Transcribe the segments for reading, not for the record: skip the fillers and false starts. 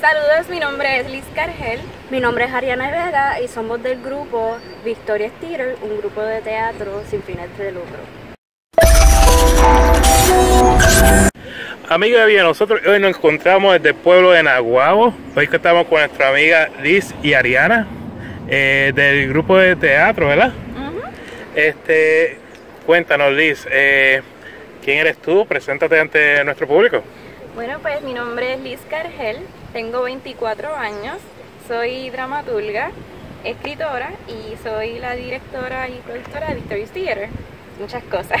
Saludos, mi nombre es Liz Carher. Mi nombre es Ariana Vega y somos del grupo Victorious Theatre, un grupo de teatro sin fines de lucro. Amiga de Villa, nosotros hoy nos encontramos desde el pueblo de Nahuabo. Hoy que estamos con nuestra amiga Liz y Ariana del grupo de teatro, ¿verdad? Cuéntanos, Liz, ¿quién eres tú? Preséntate ante nuestro público. Bueno, pues mi nombre es Liz Carher, tengo 24 años, soy dramaturga, escritora y soy la directora y productora de Victorious Theatre. Muchas cosas.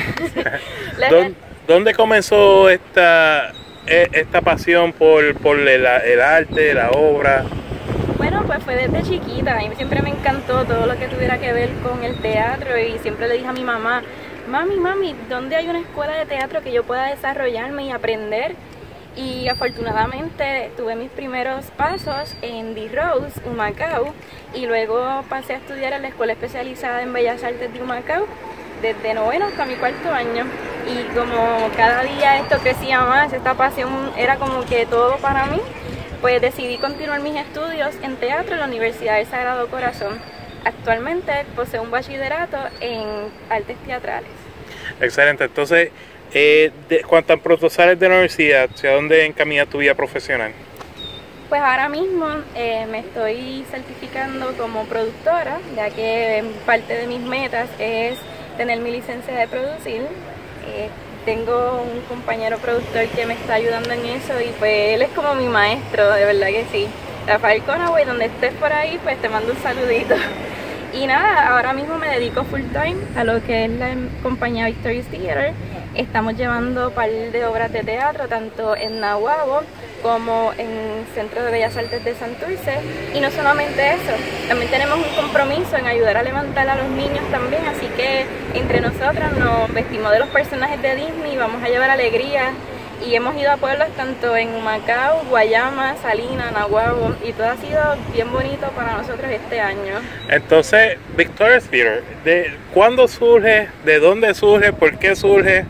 ¿Dónde comenzó esta pasión por el arte, la obra? Bueno, pues fue desde chiquita, y siempre me encantó todo lo que tuviera que ver con el teatro y siempre le dije a mi mamá, mami, ¿dónde hay una escuela de teatro que yo pueda desarrollarme y aprender? Y afortunadamente tuve mis primeros pasos en D. Rose, Humacao, y luego pasé a estudiar en la Escuela Especializada en Bellas Artes de Humacao desde noveno hasta mi cuarto año. Y como cada día esto crecía más, esta pasión era como que todo para mí, pues decidí continuar mis estudios en teatro en la Universidad del Sagrado Corazón. Actualmente poseo un bachillerato en artes teatrales. Excelente, entonces... ¿cuánto tan pronto sales de la universidad? ¿Hacia dónde encamina tu vida profesional? Pues ahora mismo me estoy certificando como productora, ya que parte de mis metas es tener mi licencia de producir. Tengo un compañero productor que me está ayudando en eso y pues él es como mi maestro, de verdad que sí. Rafael Conaway, donde estés por ahí, pues te mando un saludito. Y nada, ahora mismo me dedico full time a lo que es la compañía Victorious Theatre. Estamos llevando un par de obras de teatro, tanto en Nahuabo como en Centro de Bellas Artes de Santurce. Y no solamente eso, también tenemos un compromiso en ayudar a levantar a los niños también. Así que entre nosotras nos vestimos de los personajes de Disney, vamos a llevar alegría. Y hemos ido a pueblos tanto en Humacao, Guayama, Salinas, Nahuabo, y todo ha sido bien bonito para nosotros este año. Entonces, Victorious Theatre, ¿cuándo surge? ¿De dónde surge? ¿Por qué surge?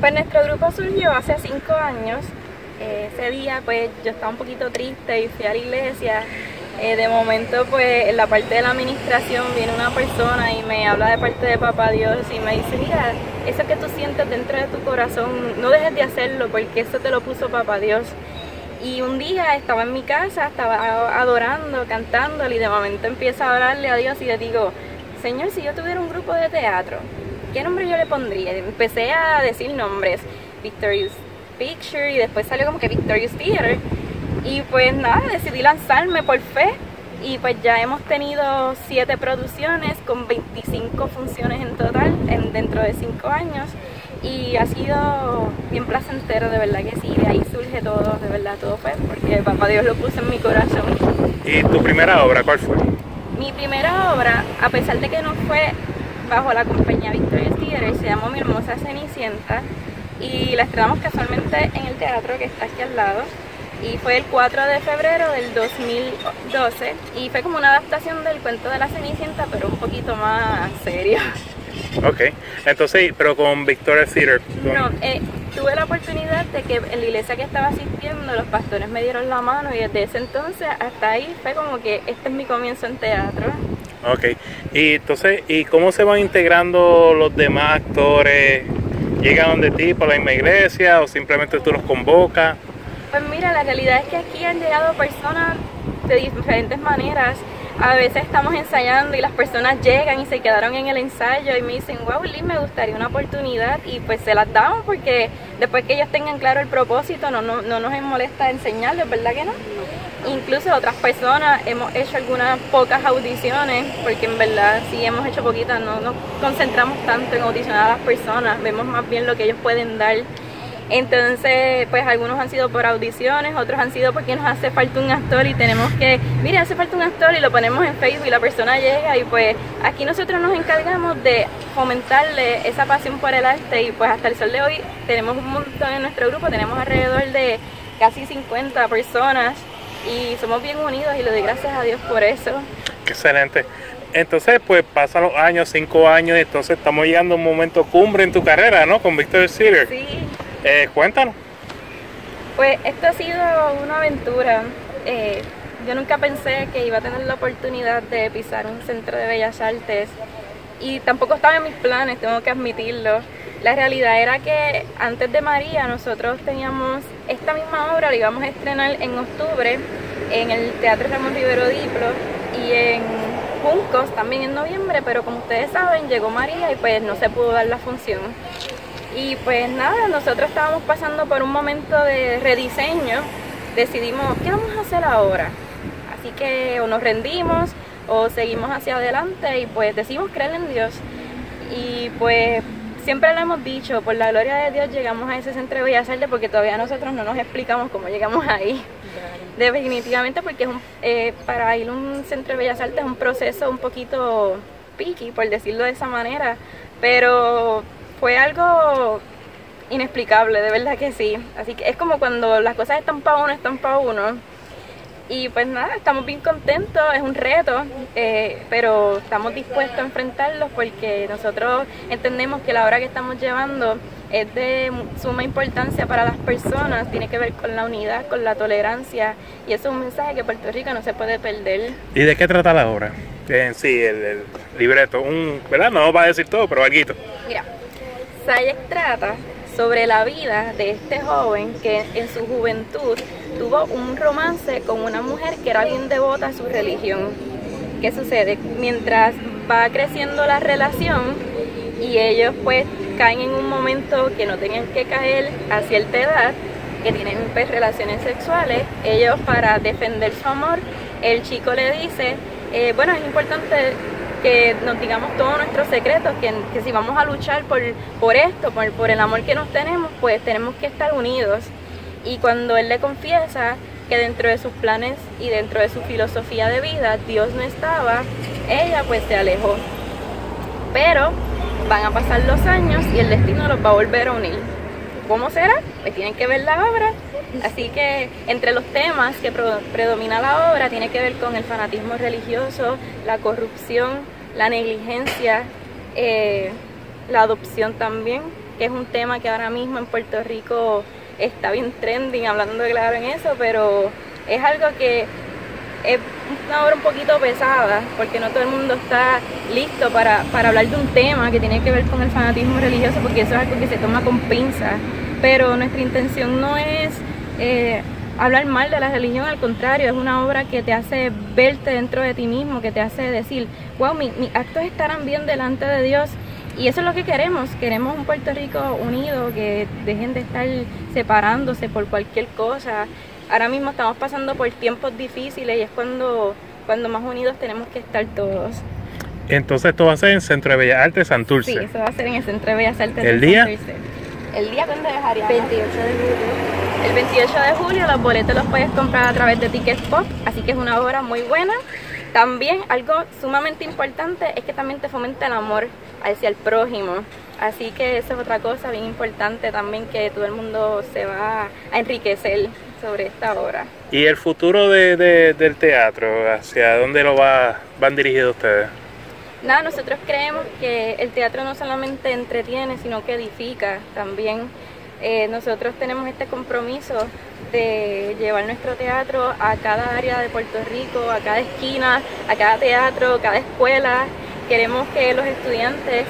Pues nuestro grupo surgió hace 5 años. Ese día pues yo estaba un poquito triste y fui a la iglesia. De momento pues en la parte de la administración viene una persona y me habla de parte de Papá Dios y me dice, mira, eso que tú sientes dentro de tu corazón, no dejes de hacerlo porque eso te lo puso Papá Dios. Y un día estaba en mi casa, estaba adorando, cantándole y de momento empiezo a orarle a Dios y le digo, Señor, si yo tuviera un grupo de teatro, ¿qué nombre yo le pondría? Empecé a decir nombres, Victorious Picture y después salió como que Victorious Theatre. Y pues nada, decidí lanzarme por fe y pues ya hemos tenido 7 producciones con 25 funciones en total dentro de 5 años y ha sido bien placentero, de verdad que sí, de ahí surge todo, de verdad todo fue porque Papá Dios lo puso en mi corazón. ¿Y tu primera obra cuál fue? Mi primera obra, a pesar de que no fue bajo la compañía Victorious Theatre, se llamó Mi Hermosa Cenicienta y la estrenamos casualmente en el teatro que está aquí al lado. Y fue el 4 de febrero del 2012 y fue como una adaptación del cuento de la Cenicienta, pero un poquito más serio. Ok, entonces, pero con Victorious Theatre. No, tuve la oportunidad de que en la iglesia que estaba asistiendo, los pastores me dieron la mano y desde ese entonces hasta ahí fue como que este es mi comienzo en teatro. Ok, y entonces, ¿y cómo se van integrando los demás actores? ¿Llegan de ti para la misma iglesia o simplemente tú los convocas? Pues mira, la realidad es que aquí han llegado personas de diferentes maneras. A veces estamos ensayando y las personas llegan y se quedaron en el ensayo y me dicen, wow, Liz, me gustaría una oportunidad y pues se las damos porque después que ellos tengan claro el propósito no nos molesta enseñarles, ¿verdad que no? Incluso otras personas hemos hecho algunas pocas audiciones porque en verdad sí hemos hecho poquitas, no nos concentramos tanto en audicionar a las personas, vemos más bien lo que ellos pueden dar. Entonces, pues algunos han sido por audiciones, otros han sido porque nos hace falta un actor y tenemos que, mira, hace falta un actor y lo ponemos en Facebook y la persona llega y pues aquí nosotros nos encargamos de fomentarle esa pasión por el arte y pues hasta el sol de hoy tenemos un montón en nuestro grupo, tenemos alrededor de casi 50 personas y somos bien unidos y le doy gracias a Dios por eso. Excelente. Entonces, pues pasan los años, 5 años, entonces estamos llegando a un momento cumbre en tu carrera, ¿no? Con Victorious Theatre. Sí. Cuéntanos. Pues esto ha sido una aventura. yo nunca pensé que iba a tener la oportunidad de pisar un centro de bellas artes y tampoco estaba en mis planes, tengo que admitirlo. La realidad era que antes de María nosotros teníamos esta misma obra, la íbamos a estrenar en octubre en el Teatro Ramón Rivero Diplo y en Juncos también en noviembre, pero como ustedes saben llegó María y pues no se pudo dar la función. Y pues nada, nosotros estábamos pasando por un momento de rediseño, decidimos ¿qué vamos a hacer ahora? Así que o nos rendimos o seguimos hacia adelante y pues decidimos creer en Dios. Y pues siempre lo hemos dicho, por la gloria de Dios llegamos a ese centro de bellas artes porque todavía nosotros no nos explicamos cómo llegamos ahí. Definitivamente porque es para ir a un centro de bellas artes es un proceso un poquito picky, por decirlo de esa manera, pero fue algo inexplicable, de verdad que sí. Así que es como cuando las cosas están para uno, y pues nada, estamos bien contentos, es un reto, pero estamos dispuestos a enfrentarlos porque nosotros entendemos que la obra que estamos llevando es de suma importancia para las personas, tiene que ver con la unidad, con la tolerancia, y eso es un mensaje que Puerto Rico no se puede perder. ¿Y de qué trata la obra? Sí, el libreto, ¿verdad? No va a decir todo, pero algo. Mira, Sayek trata sobre la vida de este joven que en su juventud tuvo un romance con una mujer que era bien devota a su religión. ¿Qué sucede? Mientras va creciendo la relación y ellos pues caen en un momento que no tenían que caer a cierta edad, que tienen pues, relaciones sexuales, ellos para defender su amor, el chico le dice, bueno, es importante que nos digamos todos nuestros secretos, que si vamos a luchar por esto, por el amor que nos tenemos, pues tenemos que estar unidos. Y cuando él le confiesa que dentro de sus planes y dentro de su filosofía de vida Dios no estaba, ella pues se alejó. Pero van a pasar los años y el destino los va a volver a unir. ¿Cómo será? Pues tienen que ver la obra. Así que entre los temas que predomina la obra tiene que ver con el fanatismo religioso, la corrupción, la negligencia, la adopción también, que es un tema que ahora mismo en Puerto Rico está bien trending, hablando claro en eso, pero es algo que es una obra un poquito pesada, porque no todo el mundo está listo para hablar de un tema que tiene que ver con el fanatismo religioso, porque eso es algo que se toma con pinzas. Pero nuestra intención no es hablar mal de la religión, al contrario, es una obra que te hace verte dentro de ti mismo, que te hace decir, wow, mis actos estarán bien delante de Dios. Y eso es lo que queremos, queremos un Puerto Rico unido, que dejen de estar separándose por cualquier cosa. Ahora mismo estamos pasando por tiempos difíciles y es cuando más unidos tenemos que estar todos. Entonces esto va a ser en Centro de Bellas Artes Santurce. Sí, eso va a ser en el Centro de Bellas Artes de Santurce. ¿El día cuándo dejaría? 28 de julio. El 28 de julio los boletos los puedes comprar a través de Ticket Pop, así que es una obra muy buena. También algo sumamente importante es que también te fomenta el amor hacia el prójimo, así que eso es otra cosa bien importante también, que todo el mundo se va a enriquecer sobre esta obra. ¿Y el futuro del teatro? ¿Hacia dónde van dirigidos ustedes? Nada, nosotros creemos que el teatro no solamente entretiene, sino que edifica también. Nosotros tenemos este compromiso de llevar nuestro teatro a cada área de Puerto Rico, a cada esquina, a cada teatro, a cada escuela. Queremos que los estudiantes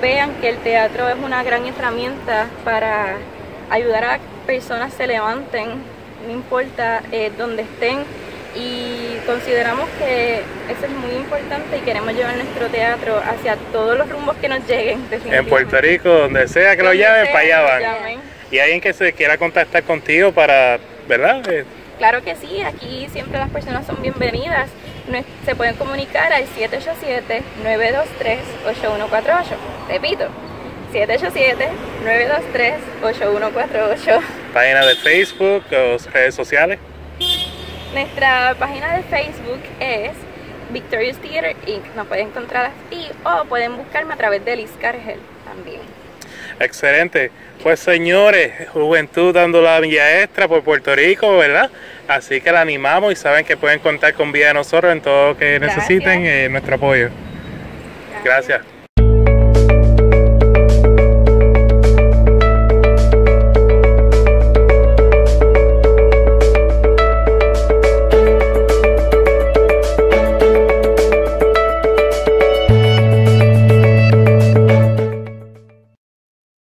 vean que el teatro es una gran herramienta para ayudar a que personas se levanten, no importa dónde estén, y consideramos que eso es muy importante y queremos llevar nuestro teatro hacia todos los rumbos que nos lleguen. En Puerto Rico, donde sea que lo lleven, para allá van. ¿Y alguien que se quiera contactar contigo para, verdad? Claro que sí, aquí siempre las personas son bienvenidas. Se pueden comunicar al 787-923-8148. Repito, 787-923-8148. ¿Página de Facebook o redes sociales? Nuestra página de Facebook es Victorious Theatre Inc. Nos pueden encontrar aquí o pueden buscarme a través de Liz Carher también. Excelente. Pues señores, juventud dando la milla extra por Puerto Rico, ¿verdad? Así que la animamos y saben que pueden contar con vida de nosotros en todo lo que necesiten, nuestro apoyo. Gracias.